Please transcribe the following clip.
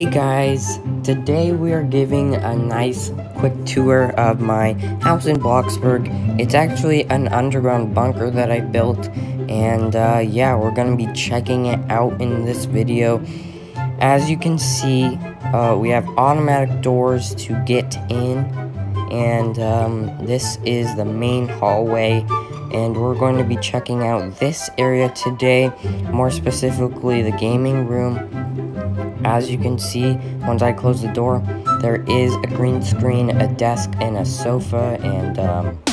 Hey guys, today we are giving a nice quick tour of my house in Bloxburg. It's actually an underground bunker that I built, and yeah, we're gonna be checking it out in this video. As you can see, we have automatic doors to get in, and this is the main hallway. And we're going to be checking out this area today, more specifically the gaming room. As you can see, once I close the door, there is a green screen, a desk, and a sofa, and